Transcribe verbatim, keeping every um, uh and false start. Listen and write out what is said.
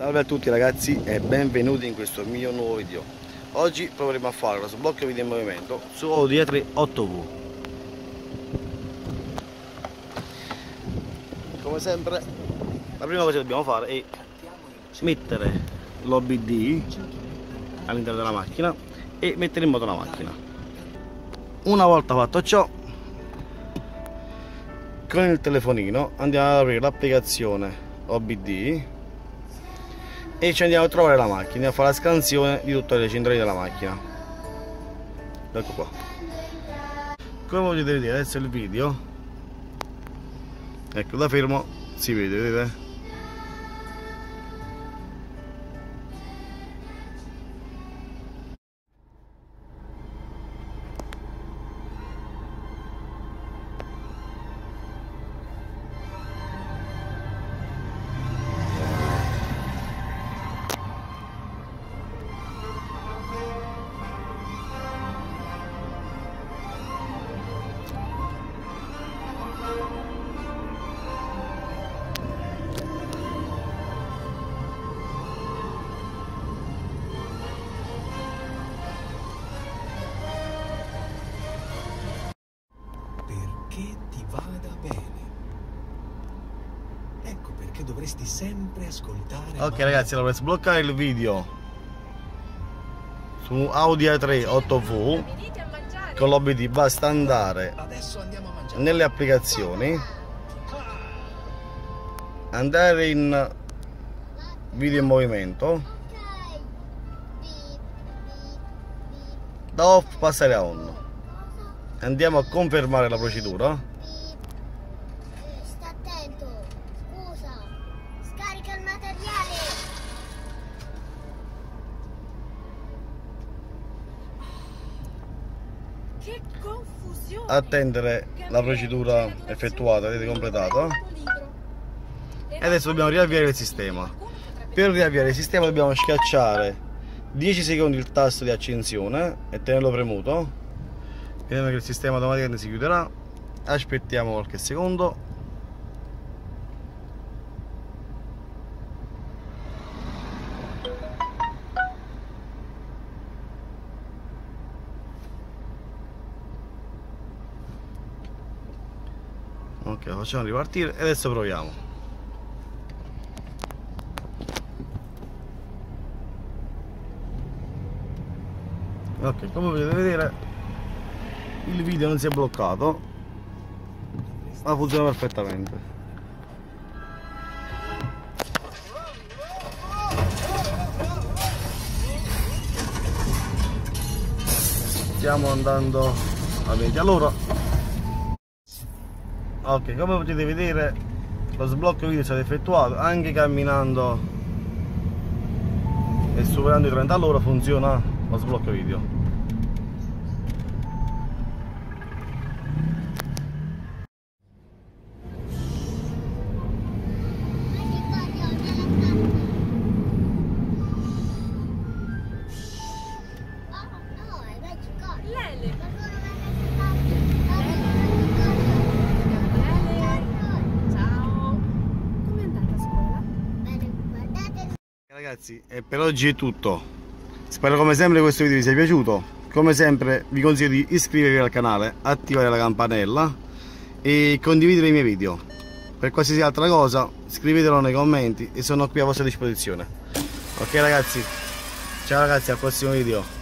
Salve a tutti ragazzi e benvenuti in questo mio nuovo video. Oggi proveremo a fare lo sblocco video in movimento su Audi A tre otto V. Come sempre la prima cosa che dobbiamo fare è mettere l'O B D all'interno della macchina e mettere in moto la macchina. Una volta fatto ciò, con il telefonino andiamo ad aprire l'applicazione O B D e ci andiamo a trovare la macchina, andiamo a fare la scansione di tutte le centrali della macchina. Ecco qua. Come potete vedere adesso il video, ecco da fermo si vede, vedete? Dovresti sempre ascoltare. Ok ragazzi, allora per sbloccare il video su Audi A tre otto V con l'O B D basta andare nelle applicazioni, andare in video in movimento, da off passare a on. Andiamo a confermare la procedura. Attendere la procedura effettuata, avete completato, e adesso dobbiamo riavviare il sistema. Per riavviare il sistema dobbiamo schiacciare dieci secondi il tasto di accensione e tenerlo premuto. Vediamo che il sistema automaticamente si chiuderà, aspettiamo qualche secondo. Ok, lo facciamo ripartire e adesso proviamo. Ok, come potete vedere il video non si è bloccato, ma funziona perfettamente. Stiamo andando a venti all'ora. Ok, come potete vedere lo sblocco video è stato effettuato anche camminando e superando i trenta all'ora. Funziona lo sblocco video. Ragazzi, e per oggi è tutto. Spero come sempre questo video vi sia piaciuto. Come sempre vi consiglio di iscrivervi al canale, attivare la campanella e condividere i miei video. Per qualsiasi altra cosa scrivetelo nei commenti e sono qui a vostra disposizione. Ok ragazzi, ciao ragazzi, al prossimo video.